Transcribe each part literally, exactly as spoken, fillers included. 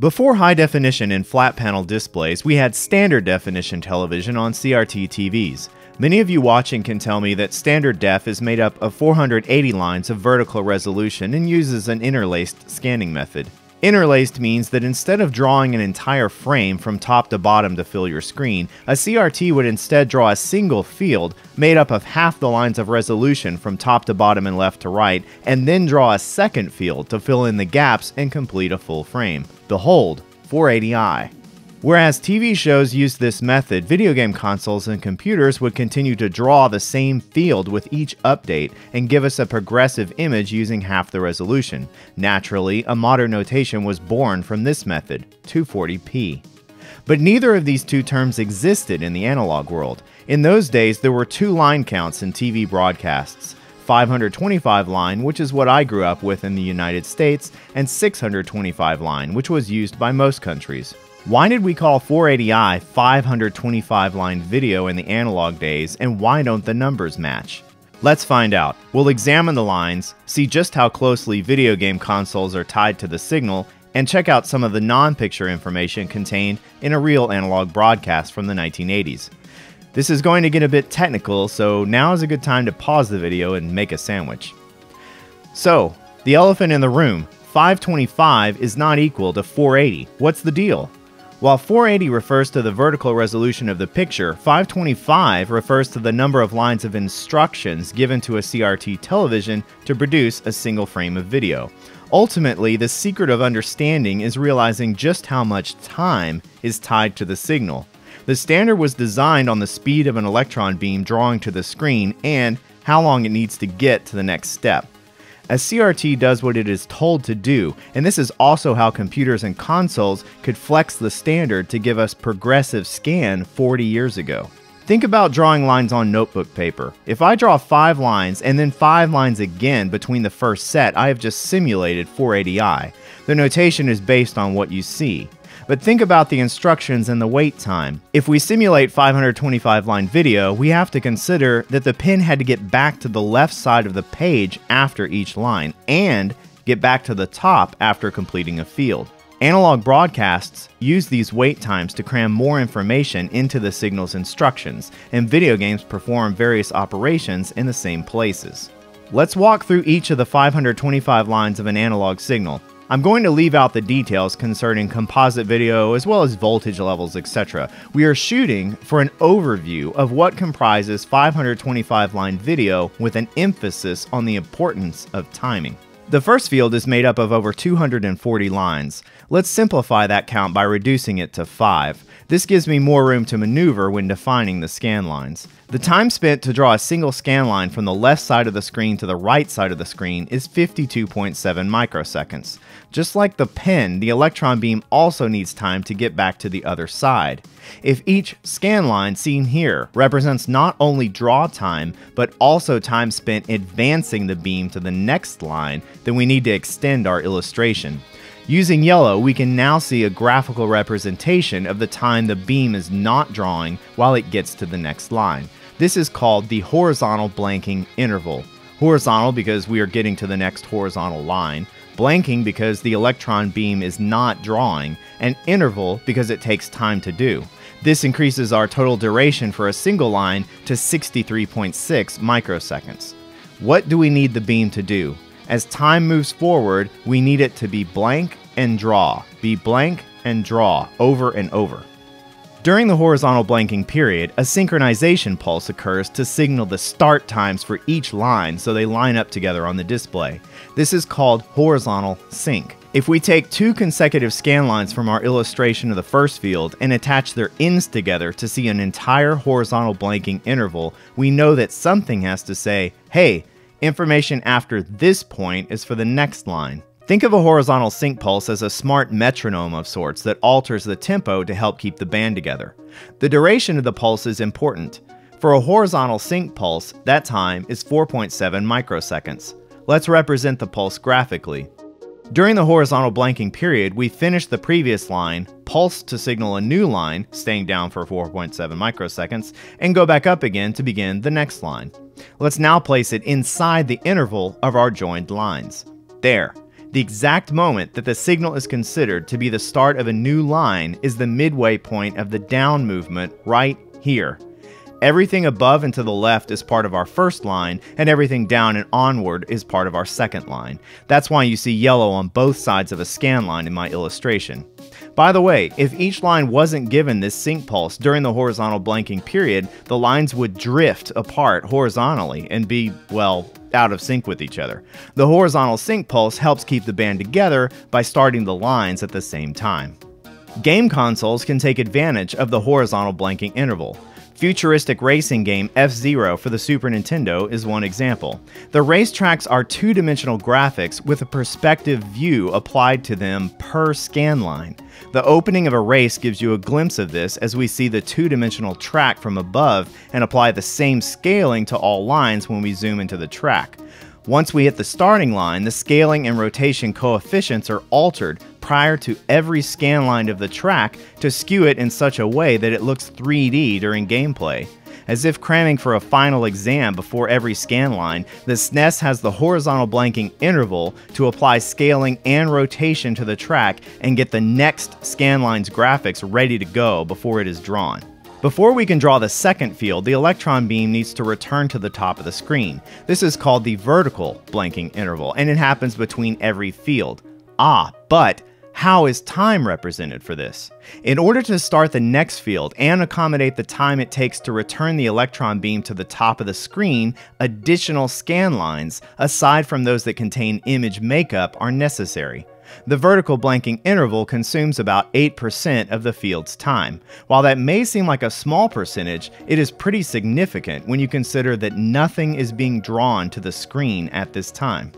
Before high definition and flat panel displays, we had standard definition television on C R T T Vs. Many of you watching can tell me that standard def is made up of four hundred eighty lines of vertical resolution and uses an interlaced scanning method. Interlaced means that instead of drawing an entire frame from top to bottom to fill your screen, a C R T would instead draw a single field made up of half the lines of resolution from top to bottom and left to right, and then draw a second field to fill in the gaps and complete a full frame. Behold, four eighty i. Whereas T V shows used this method, video game consoles and computers would continue to draw the same field with each update and give us a progressive image using half the resolution. Naturally, a modern notation was born from this method, two forty p. But neither of these two terms existed in the analog world. In those days, there were two line counts in T V broadcasts. five hundred twenty-five line, which is what I grew up with in the United States, and six hundred twenty-five line, which was used by most countries. Why did we call four eighty i five hundred twenty-five line video in the analog days, and why don't the numbers match? Let's find out. We'll examine the lines, see just how closely video game consoles are tied to the signal, and check out some of the non-picture information contained in a real analog broadcast from the nineteen eighties. This is going to get a bit technical, so now is a good time to pause the video and make a sandwich. So, the elephant in the room, five twenty-five is not equal to four eighty. What's the deal? While four eighty refers to the vertical resolution of the picture, five twenty-five refers to the number of lines of instructions given to a C R T television to produce a single frame of video. Ultimately, the secret of understanding is realizing just how much time is tied to the signal. The standard was designed on the speed of an electron beam drawing to the screen and how long it needs to get to the next step. A C R T does what it is told to do, and this is also how computers and consoles could flex the standard to give us progressive scan forty years ago. Think about drawing lines on notebook paper. If I draw five lines and then five lines again between the first set, I have just simulated four eighty i. The notation is based on what you see. But think about the instructions and the wait time. If we simulate five hundred twenty-five line video, we have to consider that the pin had to get back to the left side of the page after each line, and get back to the top after completing a field. Analog broadcasts use these wait times to cram more information into the signal's instructions, and video games perform various operations in the same places. Let's walk through each of the five hundred twenty-five lines of an analog signal. I'm going to leave out the details concerning composite video as well as voltage levels, et cetera. We are shooting for an overview of what comprises five hundred twenty-five line video with an emphasis on the importance of timing. The first field is made up of over two hundred forty lines. Let's simplify that count by reducing it to five. This gives me more room to maneuver when defining the scan lines. The time spent to draw a single scan line from the left side of the screen to the right side of the screen is fifty-two point seven microseconds. Just like the pen, the electron beam also needs time to get back to the other side. If each scan line seen here represents not only draw time, but also time spent advancing the beam to the next line, then we need to extend our illustration. Using yellow, we can now see a graphical representation of the time the beam is not drawing while it gets to the next line. This is called the horizontal blanking interval. Horizontal because we are getting to the next horizontal line, blanking because the electron beam is not drawing, and interval because it takes time to do. This increases our total duration for a single line to sixty-three point six microseconds. What do we need the beam to do? As time moves forward, we need it to be blank and draw, be blank and draw, over and over. During the horizontal blanking period, a synchronization pulse occurs to signal the start times for each line so they line up together on the display. This is called horizontal sync. If we take two consecutive scan lines from our illustration of the first field and attach their ends together to see an entire horizontal blanking interval, we know that something has to say, hey, information after this point is for the next line. Think of a horizontal sync pulse as a smart metronome of sorts that alters the tempo to help keep the band together. The duration of the pulse is important. For a horizontal sync pulse, that time is four point seven microseconds. Let's represent the pulse graphically. During the horizontal blanking period, we finish the previous line, pulse to signal a new line, staying down for four point seven microseconds, and go back up again to begin the next line. Let's now place it inside the interval of our joined lines. There. The exact moment that the signal is considered to be the start of a new line is the midway point of the down movement right here. Everything above and to the left is part of our first line, and everything down and onward is part of our second line. That's why you see yellow on both sides of a scan line in my illustration. By the way, if each line wasn't given this sync pulse during the horizontal blanking period, the lines would drift apart horizontally and be, well, out of sync with each other. The horizontal sync pulse helps keep the band together by starting the lines at the same time. Game consoles can take advantage of the horizontal blanking interval. Futuristic racing game F Zero for the Super Nintendo is one example. The racetracks are two-dimensional graphics with a perspective view applied to them per scan line. The opening of a race gives you a glimpse of this as we see the two-dimensional track from above and apply the same scaling to all lines when we zoom into the track. Once we hit the starting line, the scaling and rotation coefficients are altered prior to every scan line of the track to skew it in such a way that it looks three D during gameplay. As if cramming for a final exam before every scan line, the S N E S has the horizontal blanking interval to apply scaling and rotation to the track and get the next scan line's graphics ready to go before it is drawn. Before we can draw the second field, the electron beam needs to return to the top of the screen. This is called the vertical blanking interval, and it happens between every field. Ah, but how is time represented for this? In order to start the next field and accommodate the time it takes to return the electron beam to the top of the screen, additional scan lines, aside from those that contain image makeup, are necessary. The vertical blanking interval consumes about eight percent of the field's time. While that may seem like a small percentage, it is pretty significant when you consider that nothing is being drawn to the screen at this time.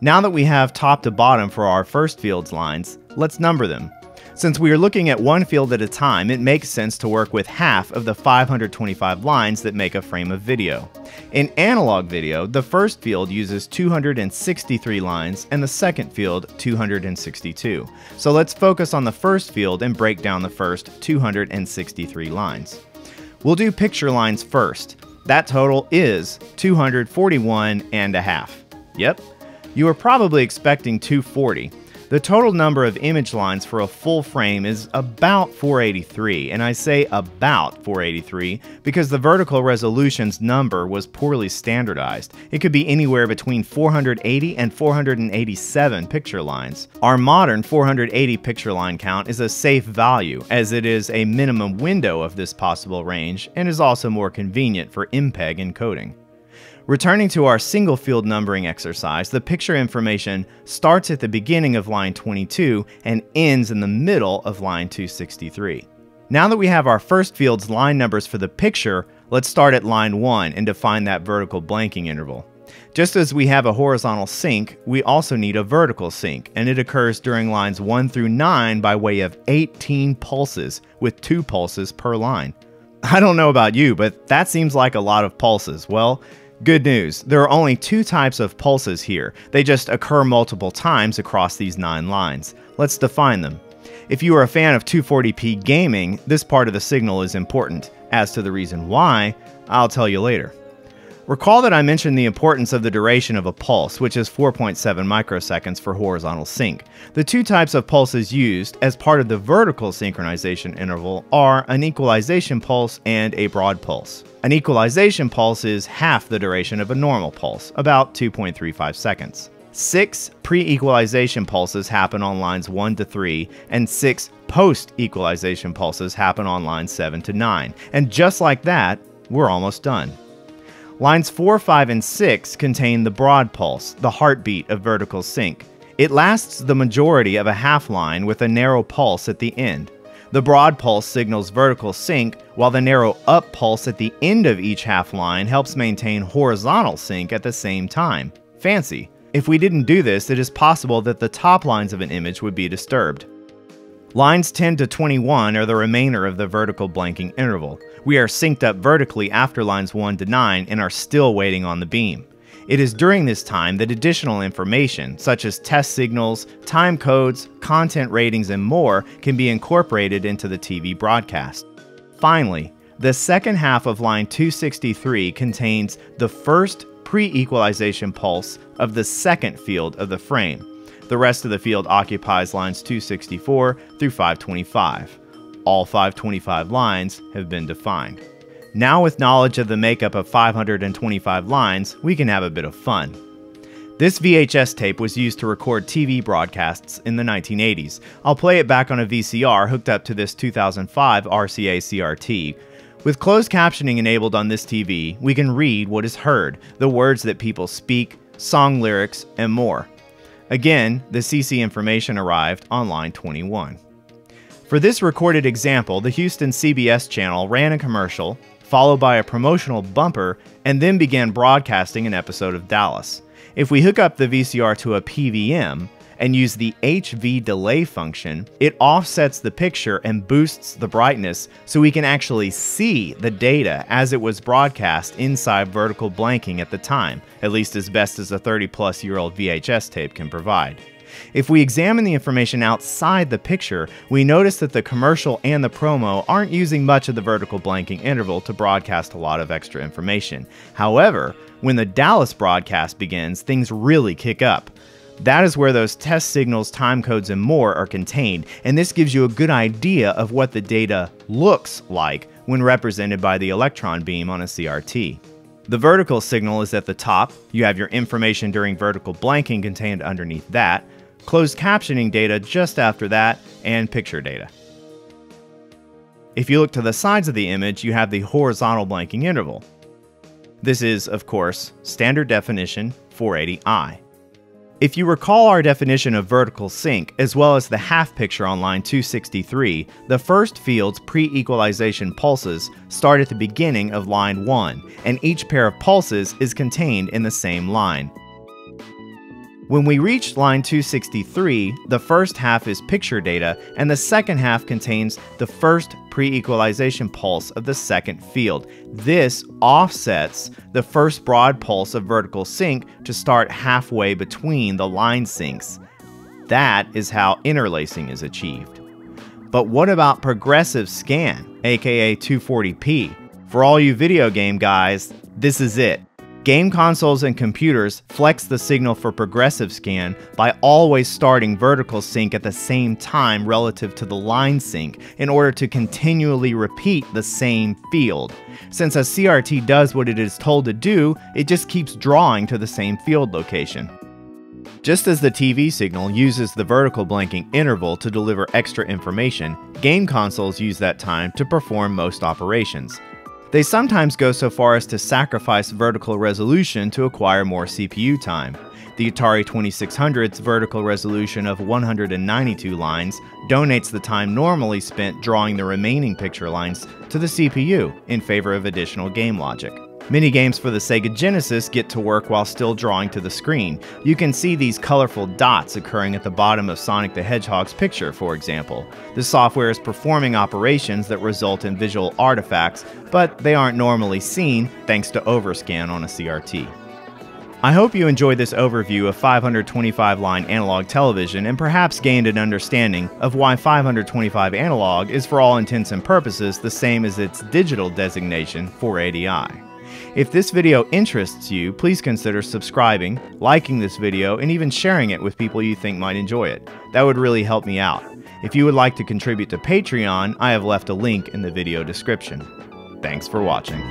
Now that we have top to bottom for our first field's lines, let's number them. Since we are looking at one field at a time, it makes sense to work with half of the five hundred twenty-five lines that make a frame of video. In analog video, the first field uses two hundred sixty-three lines and the second field two hundred sixty-two. So let's focus on the first field and break down the first two hundred sixty-three lines. We'll do picture lines first. That total is two hundred forty-one and a half. Yep, you were probably expecting two hundred forty. The total number of image lines for a full frame is about four eighty-three, and I say about four eighty-three because the vertical resolution's number was poorly standardized. It could be anywhere between four hundred eighty and four hundred eighty-seven picture lines. Our modern four hundred eighty picture line count is a safe value, as it is a minimum window of this possible range and is also more convenient for M P E G encoding. Returning to our single field numbering exercise, the picture information starts at the beginning of line twenty-two and ends in the middle of line two sixty-three. Now that we have our first field's line numbers for the picture, let's start at line one and define that vertical blanking interval. Just as we have a horizontal sync, we also need a vertical sync, and it occurs during lines one through nine by way of eighteen pulses, with two pulses per line. I don't know about you, but that seems like a lot of pulses. Well, good news, there are only two types of pulses here. They just occur multiple times across these nine lines. Let's define them. If you are a fan of two forty p gaming, this part of the signal is important. As to the reason why, I'll tell you later. Recall that I mentioned the importance of the duration of a pulse, which is four point seven microseconds for horizontal sync. The two types of pulses used as part of the vertical synchronization interval are an equalization pulse and a broad pulse. An equalization pulse is half the duration of a normal pulse, about two point three five seconds. Six pre-equalization pulses happen on lines one to three, and six post-equalization pulses happen on lines seven to nine. And just like that, we're almost done. Lines four, five, and six contain the broad pulse, the heartbeat of vertical sync. It lasts the majority of a half line with a narrow pulse at the end. The broad pulse signals vertical sync, while the narrow up pulse at the end of each half line helps maintain horizontal sync at the same time. Fancy. If we didn't do this, it is possible that the top lines of an image would be disturbed. Lines ten to twenty-one are the remainder of the vertical blanking interval. We are synced up vertically after lines one to nine and are still waiting on the beam. It is during this time that additional information, such as test signals, time codes, content ratings, and more, can be incorporated into the T V broadcast. Finally, the second half of line two sixty-three contains the first pre-equalization pulse of the second field of the frame. The rest of the field occupies lines two sixty-four through five twenty-five. All five twenty-five lines have been defined. Now with knowledge of the makeup of five hundred twenty-five lines, we can have a bit of fun. This V H S tape was used to record T V broadcasts in the nineteen eighties. I'll play it back on a V C R hooked up to this two thousand five R C A C R T. With closed captioning enabled on this T V, we can read what is heard, the words that people speak, song lyrics, and more. Again, the C C information arrived on line twenty-one. For this recorded example, the Houston C B S channel ran a commercial, followed by a promotional bumper, and then began broadcasting an episode of Dallas. If we hook up the V C R to a P V M and use the H V delay function, it offsets the picture and boosts the brightness so we can actually see the data as it was broadcast inside vertical blanking at the time, at least as best as a thirty plus year old V H S tape can provide. If we examine the information outside the picture, we notice that the commercial and the promo aren't using much of the vertical blanking interval to broadcast a lot of extra information. However, when the Dallas broadcast begins, things really kick up. That is where those test signals, time codes, and more are contained, and this gives you a good idea of what the data looks like when represented by the electron beam on a C R T. The vertical signal is at the top. You have your information during vertical blanking contained underneath that, closed captioning data just after that, and picture data. If you look to the sides of the image, you have the horizontal blanking interval. This is, of course, standard definition four eighty i. If you recall our definition of vertical sync, as well as the half picture on line two sixty-three, the first field's pre-equalization pulses start at the beginning of line one, and each pair of pulses is contained in the same line. When we reach line two sixty-three, the first half is picture data, and the second half contains the first pre-equalization pulse of the second field. This offsets the first broad pulse of vertical sync to start halfway between the line syncs. That is how interlacing is achieved. But what about progressive scan, aka two forty p? For all you video game guys, this is it. Game consoles and computers flex the signal for progressive scan by always starting vertical sync at the same time relative to the line sync in order to continually repeat the same field. Since a C R T does what it is told to do, it just keeps drawing to the same field location. Just as the T V signal uses the vertical blanking interval to deliver extra information, game consoles use that time to perform most operations. They sometimes go so far as to sacrifice vertical resolution to acquire more C P U time. The Atari twenty-six hundred's vertical resolution of one hundred ninety-two lines donates the time normally spent drawing the remaining picture lines to the C P U in favor of additional game logic. Many games for the Sega Genesis get to work while still drawing to the screen. You can see these colorful dots occurring at the bottom of Sonic the Hedgehog's picture, for example. The software is performing operations that result in visual artifacts, but they aren't normally seen thanks to overscan on a C R T. I hope you enjoyed this overview of five hundred twenty-five line analog television and perhaps gained an understanding of why five hundred twenty-five analog is for all intents and purposes the same as its digital designation four eighty i. If this video interests you, please consider subscribing, liking this video, and even sharing it with people you think might enjoy it. That would really help me out. If you would like to contribute to Patreon, I have left a link in the video description. Thanks for watching.